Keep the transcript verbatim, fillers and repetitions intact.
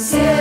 As